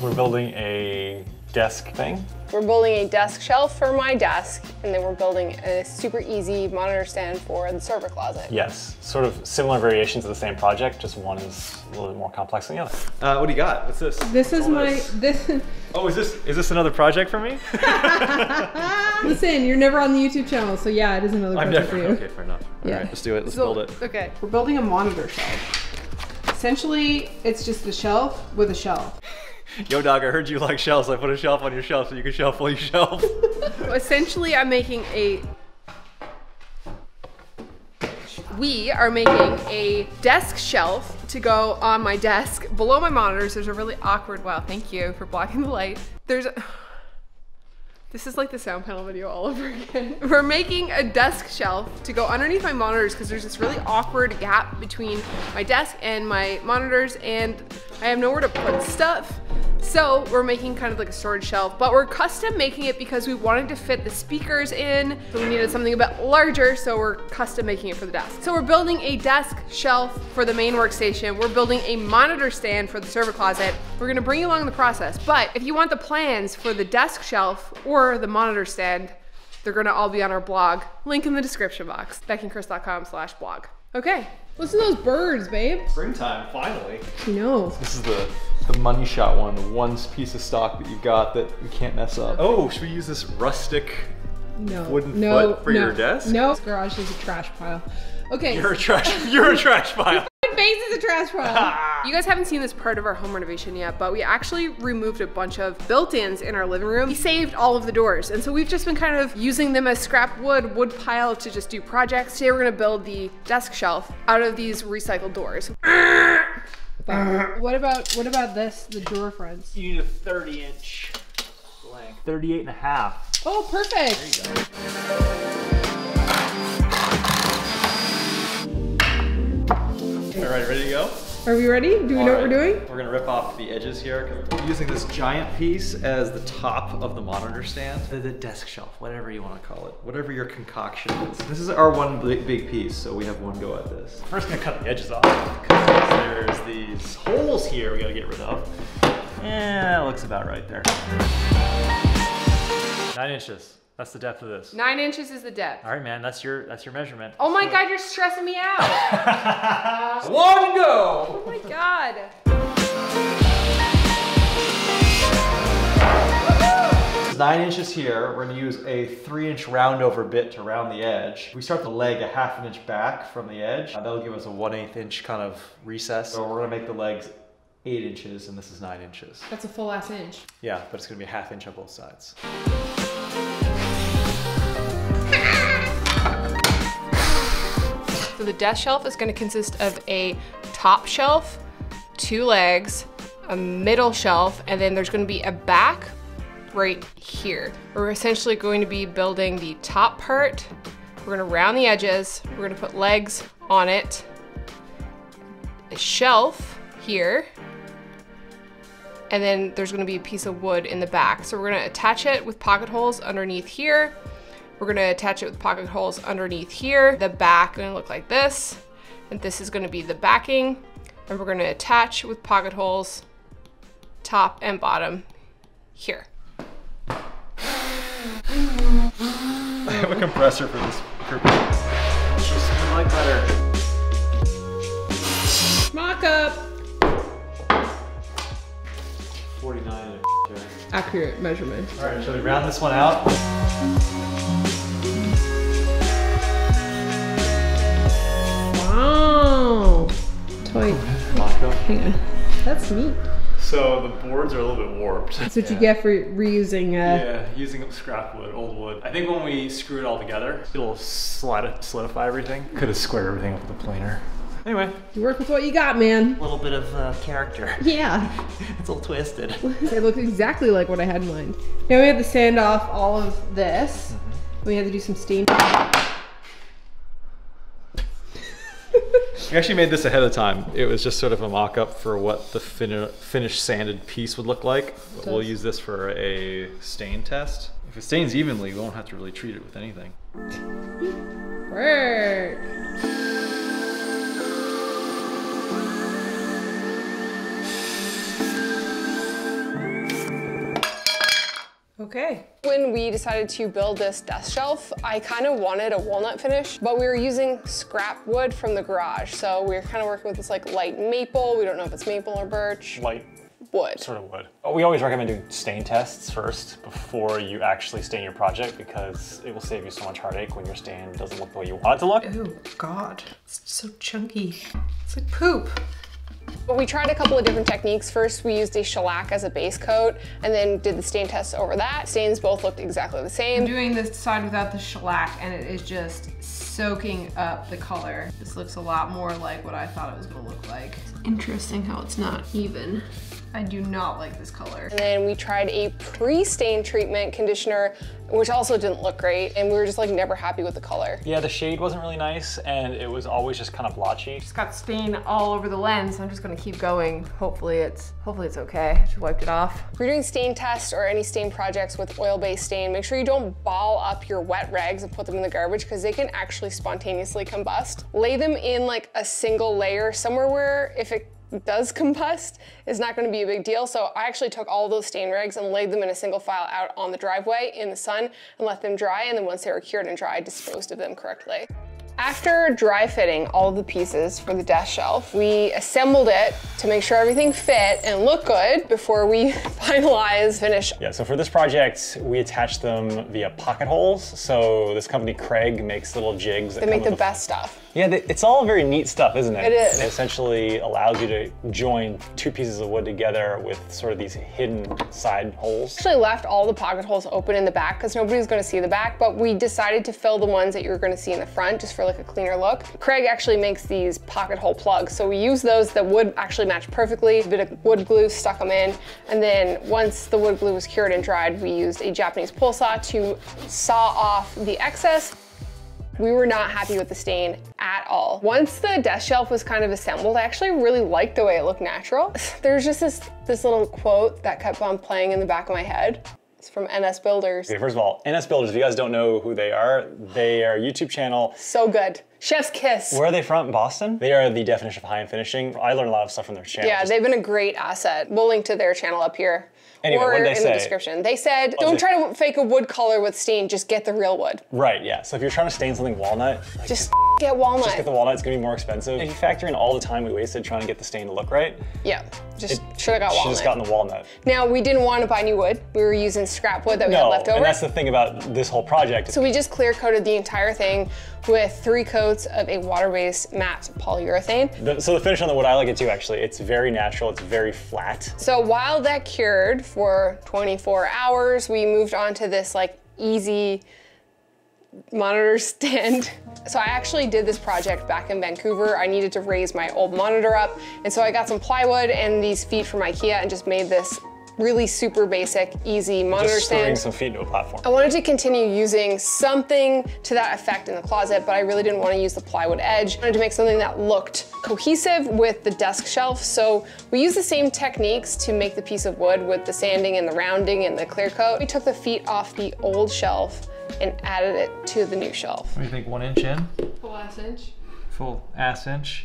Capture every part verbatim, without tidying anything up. We're building a desk thing. We're building a desk shelf for my desk, and then we're building a super easy monitor stand for the server closet. Yes, sort of similar variations of the same project, just one is a little bit more complex than the other. Uh, what do you got? What's this? This What's is my, this? this. Oh, is this, is this another project for me? Listen, you're never on the YouTube channel, so yeah, it is another project I'm never, for you. Okay, fair enough. All yeah. right, let's do it, let's so, build it. Okay, we're building a monitor shelf. Essentially, it's just the shelf with a shelf. Yo, dog, I heard you like shelves. I put a shelf on your shelf so you can shelf all your shelves. So essentially, I'm making a... We are making a desk shelf to go on my desk. Below my monitors, there's a really awkward... Wow, thank you for blocking the light. There's... A... This is like the sound panel video all over again. We're making a desk shelf to go underneath my monitors because there's this really awkward gap between my desk and my monitors, and I have nowhere to put stuff. So we're making kind of like a storage shelf, but we're custom making it because we wanted to fit the speakers in. So we needed something a bit larger, so we're custom making it for the desk. So we're building a desk shelf for the main workstation. We're building a monitor stand for the server closet. We're gonna bring you along the process, but if you want the plans for the desk shelf or the monitor stand, they're gonna all be on our blog. Link in the description box, becky and chris dot com slash blog. Okay. Listen to those birds, babe. Springtime, finally. You know. This is the, the money shot one, the one piece of stock that you've got that you can't mess up. Oh, should we use this rustic no, wooden no, foot for no, your desk? No, this garage is a trash pile. Okay. You're a trash, you're a trash pile. Your face is a trash pile. You guys haven't seen this part of our home renovation yet, but we actually removed a bunch of built-ins in our living room. We saved all of the doors, and so we've just been kind of using them as scrap wood, wood pile to just do projects. Today we're gonna build the desk shelf out of these recycled doors. But what about what about this, the drawer fronts? You need a thirty inch length. thirty-eight and a half. Oh, perfect. There you go. All right, ready to go? Are we ready? Do we All know right. what we're doing? We're gonna rip off the edges here. We're using this giant piece as the top of the monitor stand. The desk shelf, whatever you wanna call it. Whatever your concoction is. This is our one big piece, so we have one go at this. First, gonna cut the edges off because there's these holes here we gotta get rid of. Yeah, looks about right there. Nine inches. That's the depth of this. Nine inches is the depth. All right, man, that's your that's your measurement. Oh my God, you're stressing me out. One go. Oh my God. Nine inches here, we're gonna use a three inch roundover bit to round the edge. We start the leg a half an inch back from the edge. Uh, that'll give us a one eighth inch kind of recess. So we're gonna make the legs eight inches and this is nine inches. That's a full ass inch. Yeah, but it's gonna be a half inch on both sides. So the desk shelf is gonna consist of a top shelf, two legs, a middle shelf, and then there's gonna be a back right here. We're essentially going to be building the top part. We're gonna round the edges. We're gonna put legs on it. A shelf here. And then there's gonna be a piece of wood in the back. So we're gonna attach it with pocket holes underneath here. We're gonna attach it with pocket holes underneath here. The back gonna look like this, and this is gonna be the backing. And we're gonna attach with pocket holes, top and bottom, here. I have a compressor for this purpose. Just like butter. Mock up. forty-nine. Accurate measurement. All right, shall we round this one out? Oh, toy. Hang on. That's neat. So the boards are a little bit warped. That's what yeah. you get for reusing. Uh... Yeah, using scrap wood, old wood. I think when we screw it all together, it'll slide it, solidify everything. Could have squared everything up with a planer. Anyway. You work with what you got, man. A little bit of uh, character. Yeah. It's all twisted. It looked exactly like what I had in mind. Now we have to sand off all of this. Mm-hmm. We have to do some steam. We actually made this ahead of time. It was just sort of a mock-up for what the fin finished sanded piece would look like. But we'll use this for a stain test. If it stains evenly, we won't have to really treat it with anything. Work. Okay. When we decided to build this desk shelf, I kind of wanted a walnut finish, but we were using scrap wood from the garage. So we were kind of working with this like light maple. We don't know if it's maple or birch. Light. Wood. Sort of wood. We always recommend doing stain tests first before you actually stain your project, because it will save you so much heartache when your stain doesn't look the way you want it to look. Oh God, it's so chunky. It's like poop. But we tried a couple of different techniques. First, we used a shellac as a base coat and then did the stain test over that. Stains both looked exactly the same. I'm doing this side without the shellac and it is just soaking up the color. This looks a lot more like what I thought it was gonna look like. It's interesting how it's not even. I do not like this color. And then we tried a pre-stain treatment conditioner, which also didn't look great. And we were just like never happy with the color. Yeah, the shade wasn't really nice and it was always just kind of blotchy. Just got stain all over the lens. I'm just gonna keep going. Hopefully it's hopefully it's okay. I just wiped it off. If you're doing stain tests or any stain projects with oil-based stain, make sure you don't ball up your wet rags and put them in the garbage, because they can actually spontaneously combust. Lay them in like a single layer somewhere where if it does combust, is not going to be a big deal. So I actually took all those stain rags and laid them in a single file out on the driveway in the sun and let them dry. And then once they were cured and dry, I disposed of them correctly. After dry fitting all of the pieces for the desk shelf, we assembled it to make sure everything fit and looked good before we finalize, finish. Yeah, so for this project, we attached them via pocket holes. So this company, Craig, makes little jigs. They make the best stuff. Yeah, they, it's all very neat stuff, isn't it? It is. It essentially allows you to join two pieces of wood together with sort of these hidden side holes. Actually left all the pocket holes open in the back because nobody's gonna see the back, but we decided to fill the ones that you're gonna see in the front just for like a cleaner look. Craig actually makes these pocket hole plugs. So we use those. The wood actually matched perfectly. A bit of wood glue, stuck them in. And then once the wood glue was cured and dried, we used a Japanese pull saw to saw off the excess. We were not happy with the stain at all. Once the desk shelf was kind of assembled, I actually really liked the way it looked natural. There's just this, this little quote that kept on playing in the back of my head. It's from N S Builders. Okay, first of all, N S Builders, if you guys don't know who they are, they are a YouTube channel. So good. Chef's kiss. Where are they from? Boston? They are the definition of high-end finishing. I learned a lot of stuff from their channel. Yeah, just... they've been a great asset. We'll link to their channel up here. Anyway, or what did they in say? The description. They said, don't try to fake a wood color with stain, just get the real wood. Right, yeah. So if you're trying to stain something walnut, like just get walnut. Just get the walnut, it's gonna be more expensive. If you factor in all the time we wasted trying to get the stain to look right. Yeah, just should have got walnut. Should have gotten the walnut. Now, we didn't want to buy new wood. We were using scrap wood that we no, had left over. And that's the thing about this whole project. So we just clear coated the entire thing with three coats of a water-based matte polyurethane. The, so the finish on the wood, I like it too, actually. It's very natural, it's very flat. So while that cured for twenty-four hours, we moved on to this like easy monitor stand. So I actually did this project back in Vancouver. I needed to raise my old monitor up. And so I got some plywood and these feet from IKEA and just made this really super basic, easy monitor just stand. Just some feet to a platform. I wanted to continue using something to that effect in the closet, but I really didn't want to use the plywood edge. I wanted to make something that looked cohesive with the desk shelf. So we used the same techniques to make the piece of wood with the sanding and the rounding and the clear coat. We took the feet off the old shelf and added it to the new shelf. What do you think, one inch in? Full ass inch. Full ass inch.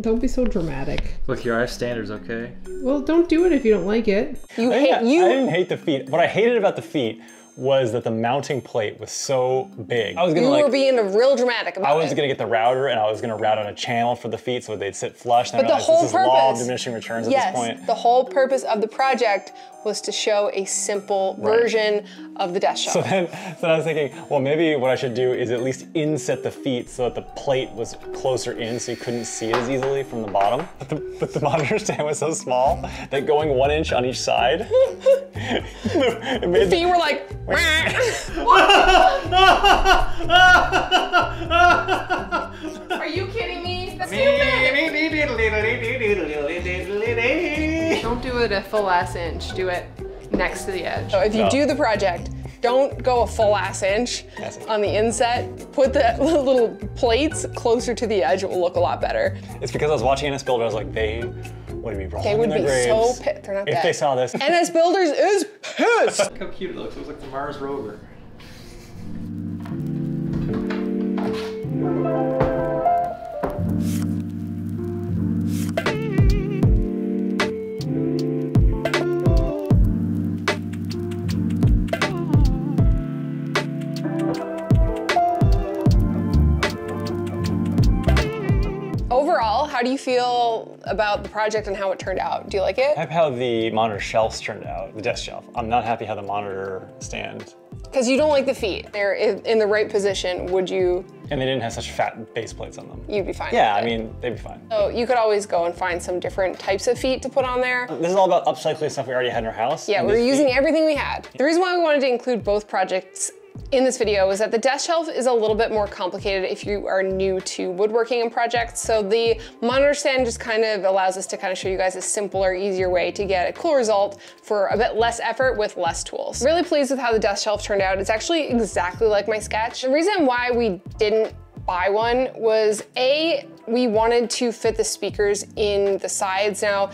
Don't be so dramatic. Look here, I have standards, okay? Well, don't do it if you don't like it. You I hate not, you. I didn't hate the feet. What I hated about the feet was that the mounting plate was so big. I was gonna you like- You were being real dramatic about it. I was it. gonna get the router and I was gonna route on a channel for the feet so they'd sit flush. And but I realized the whole this purpose, is law of diminishing returns at yes, this point. Yes, the whole purpose of the project was to show a simple right. version of the desk shelf. So then, so then I was thinking, well, maybe what I should do is at least inset the feet so that the plate was closer in so you couldn't see it as easily from the bottom. But the, but the monitor stand was so small that going one inch on each side, it made the feet the, were like, are you kidding me? That's stupid. Don't do it a full ass inch. Do it next to the edge. So if you no. do the project, don't go a full ass inch on the inset. Put the little plates closer to the edge. It will look a lot better. It's because I was watching N S Builder. I was like, they would be wrong. They would be so pissed. They're not if dead. They saw this. N S Builders is pissed. Look how cute it looks. It looks like the Mars rover. feel about the project and how it turned out? Do you like it? I like how the monitor shelves turned out, the desk shelf. I'm not happy how the monitor stand. Because you don't like the feet. They're in the right position, would you? And they didn't have such fat base plates on them. You'd be fine. Yeah, I mean, they'd be fine. So you could always go and find some different types of feet to put on there. This is all about upcycling stuff we already had in our house. Yeah, we're using everything we had. The reason why we wanted to include both projects in this video is that the desk shelf is a little bit more complicated if you are new to woodworking and projects. So the monitor stand just kind of allows us to kind of show you guys a simpler, easier way to get a cool result for a bit less effort with less tools. Really pleased with how the desk shelf turned out. It's actually exactly like my sketch. The reason why we didn't buy one was A, we wanted to fit the speakers in the sides. Now,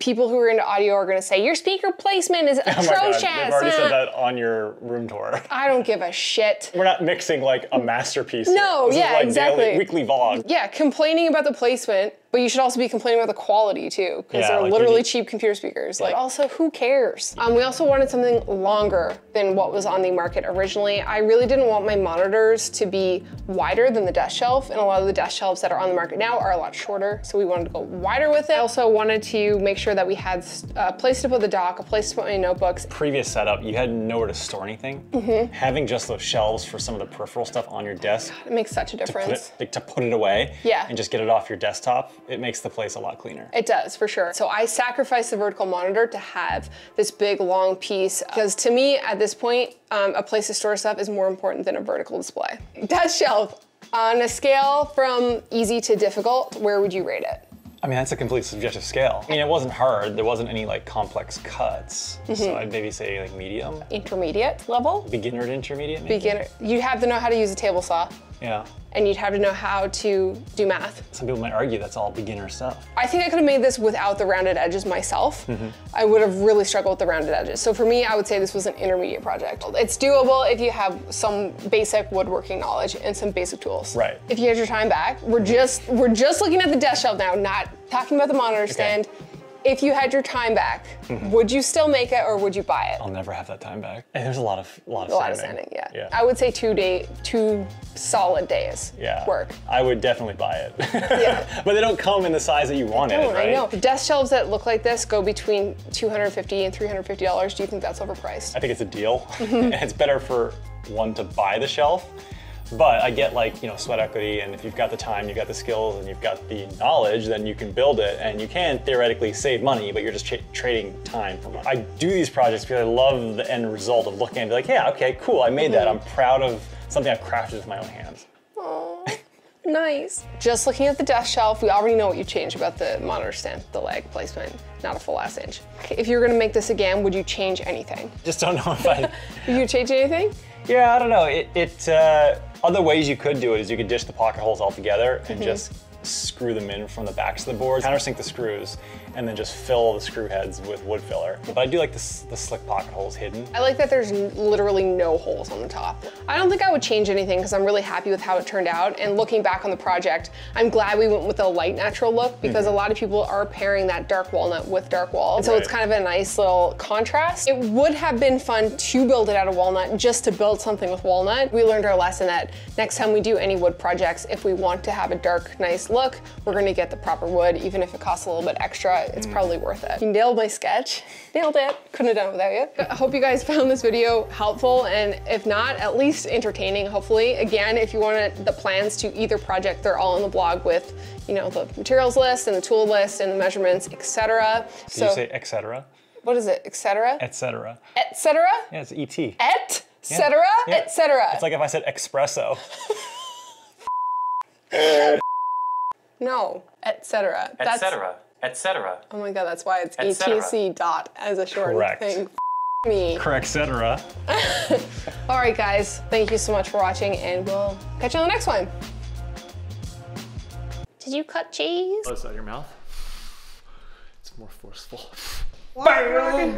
people who are into audio are gonna say, your speaker placement is atrocious. Oh my God. They've already said that on your room tour. I don't give a shit. We're not mixing like a masterpiece. No, here. This yeah, is like exactly. Daily, weekly vlog. Yeah, complaining about the placement, but you should also be complaining about the quality too, because yeah, they're like literally need... cheap computer speakers. Yeah. Like also, who cares? Um, we also wanted something longer than what was on the market originally. I really didn't want my monitors to be wider than the desk shelf, and a lot of the desk shelves that are on the market now are a lot shorter, so we wanted to go wider with it. I also wanted to make sure that we had a place to put the dock, a place to put my notebooks. Previous setup, you had nowhere to store anything. Mm-hmm. Having just those shelves for some of the peripheral stuff on your desk. God, it makes such a difference. To put it, like, to put it away yeah. and just get it off your desktop, it makes the place a lot cleaner. It does, for sure. So I sacrificed the vertical monitor to have this big, long piece, because to me, at this point, um, a place to store stuff is more important than a vertical display. Desk shelf, on a scale from easy to difficult, where would you rate it? I mean, that's a complete subjective scale. I mean, it wasn't hard. There wasn't any like complex cuts. Mm-hmm. So I'd maybe say like medium. Intermediate level? Beginner to intermediate, maybe. Beginner. You'd have to know how to use a table saw. Yeah. And you'd have to know how to do math. Some people might argue that's all beginner stuff. I think I could have made this without the rounded edges myself. Mm-hmm. I would have really struggled with the rounded edges. So for me, I would say this was an intermediate project. It's doable if you have some basic woodworking knowledge and some basic tools. Right. If you had your time back, we're just we're just looking at the desk shelf now, not talking about the monitor stand. Okay. If you had your time back, mm-hmm. would you still make it or would you buy it? I'll never have that time back. And there's a lot of a lot of a sanding. lot of sanding. Yeah. yeah, I would say two day, two solid days. Yeah. Work. I would definitely buy it. yeah. But they don't come in the size that you want it, right? I know. The desk shelves that look like this go between two hundred fifty dollars and three hundred fifty dollars. Do you think that's overpriced? I think it's a deal. Mm-hmm. It's better for one to buy the shelf. But I get like, you know, sweat equity, and if you've got the time, you've got the skills, and you've got the knowledge, then you can build it, and you can theoretically save money, but you're just tra trading time for money. I do these projects because I love the end result of looking and be like, yeah, okay, cool, I made that. I'm proud of something I've crafted with my own hands. Aww, nice. Just looking at the desk shelf, we already know what you changed about the monitor stand, the leg placement. Not a full ass inch. Okay, if you were gonna make this again, would you change anything? Just don't know if I... Would you change anything? Yeah, I don't know. It, it uh, other ways you could do it is you could dish the pocket holes all together and mm-hmm. just screw them in from the backs of the boards, countersink the screws, and then just fill the screw heads with wood filler. But I do like the, the slick pocket holes hidden. I like that there's literally no holes on the top. I don't think I would change anything because I'm really happy with how it turned out. And looking back on the project, I'm glad we went with a light natural look because mm-hmm. a lot of people are pairing that dark walnut with dark wall. And so right. it's kind of a nice little contrast. It would have been fun to build it out of walnut, just to build something with walnut. We learned our lesson that next time we do any wood projects, if we want to have a dark, nice look, we're gonna get the proper wood, even if it costs a little bit extra, it's mm. probably worth it. You nailed my sketch. Nailed it. Couldn't have done it without you. I hope you guys found this video helpful, and if not, at least entertaining, hopefully. Again, if you wanted the plans to either project, they're all on the blog with, you know, the materials list and the tool list and the measurements, et cetera. Did so, you say et cetera? What is it, et cetera? Et cetera. Et cetera? Yeah, it's E T. Et cetera, yeah. Yeah. et cetera. It's like if I said espresso. No, et cetera. Et cetera, et cetera. Oh my God, that's why it's E T C dot as a short Correct. thing. F me. Correct, et cetera. All right, guys, thank you so much for watching, and we'll catch you on the next one. Did you cut cheese? Oh, it's out of your mouth. It's more forceful. Okay,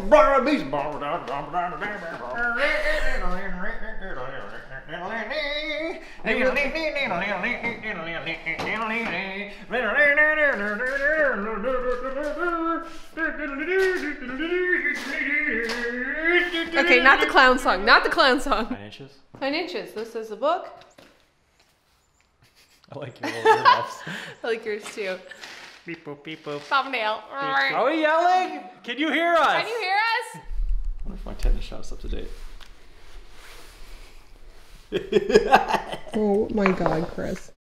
not the clown song, not the clown song. Nine inches? Nine inches, this is the book. I like your little earmuffs. I like yours too. Beep boop, beep boop. Thumbnail. Beep. Are we yelling? Can you hear us? Can you hear us? I wonder if my tetanus shot's up to date. Oh my God, Chris.